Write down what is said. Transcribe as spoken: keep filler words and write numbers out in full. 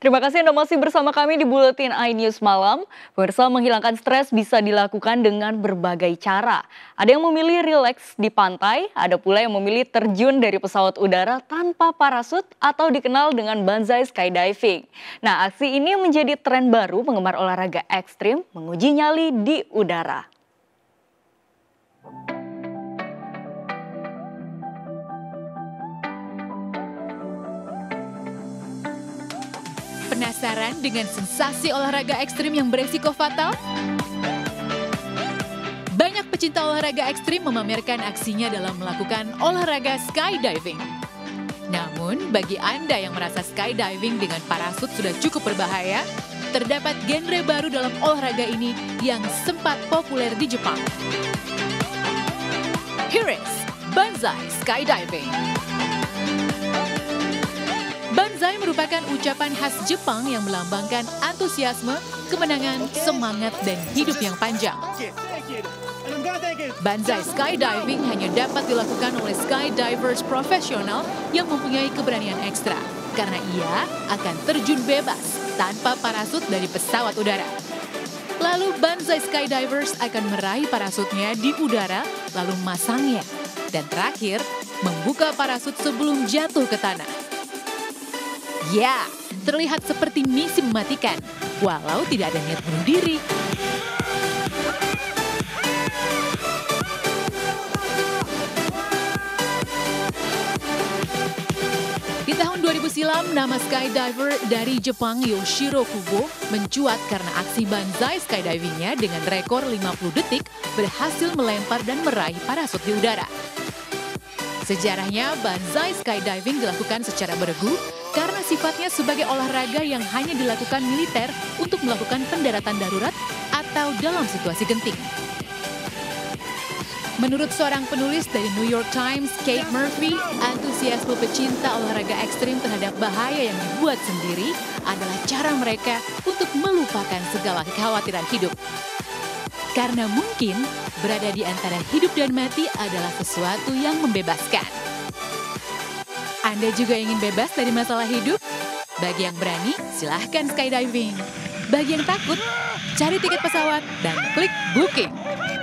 Terima kasih Anda masih bersama kami di Buletin iNews Malam. Pemirsa, menghilangkan stres bisa dilakukan dengan berbagai cara. Ada yang memilih rileks di pantai, ada pula yang memilih terjun dari pesawat udara tanpa parasut atau dikenal dengan Banzai Skydiving. Nah, aksi ini menjadi tren baru penggemar olahraga ekstrim menguji nyali di udara. Penasaran dengan sensasi olahraga ekstrim yang beresiko fatal? Banyak pecinta olahraga ekstrim memamerkan aksinya dalam melakukan olahraga skydiving. Namun, bagi Anda yang merasa skydiving dengan parasut sudah cukup berbahaya, terdapat genre baru dalam olahraga ini yang sempat populer di Jepang. Here is Banzai Skydiving. Banzai merupakan ucapan khas Jepang yang melambangkan antusiasme, kemenangan, semangat, dan hidup yang panjang. Banzai skydiving hanya dapat dilakukan oleh skydivers profesional yang mempunyai keberanian ekstra, karena ia akan terjun bebas tanpa parasut dari pesawat udara. Lalu Banzai skydivers akan meraih parasutnya di udara, lalu masangnya, dan terakhir membuka parasut sebelum jatuh ke tanah. Ya, terlihat seperti misi mematikan, walau tidak ada niat bunuh diri. Di tahun dua ribu silam, nama skydiver dari Jepang Yoshiro Kubo mencuat karena aksi Banzai skydivingnya dengan rekor lima puluh detik berhasil melempar dan meraih parasut di udara. Sejarahnya, Banzai skydiving dilakukan secara beregu, karena sifatnya sebagai olahraga yang hanya dilakukan militer untuk melakukan pendaratan darurat atau dalam situasi genting. Menurut seorang penulis dari New York Times, Kate Murphy, antusiasme pecinta olahraga ekstrim terhadap bahaya yang dibuat sendiri adalah cara mereka untuk melupakan segala kekhawatiran hidup. Karena mungkin berada di antara hidup dan mati adalah sesuatu yang membebaskan. Anda juga ingin bebas dari masalah hidup? Bagi yang berani, silahkan skydiving. Bagi yang takut, cari tiket pesawat dan klik booking.